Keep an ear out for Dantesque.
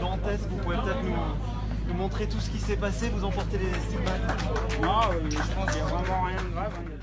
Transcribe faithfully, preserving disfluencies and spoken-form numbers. Dantesque, vous pouvez peut-être nous, nous montrer tout ce qui s'est passé, vous emportez les stigmates. Non, je pense qu'il n'y a vraiment rien de grave.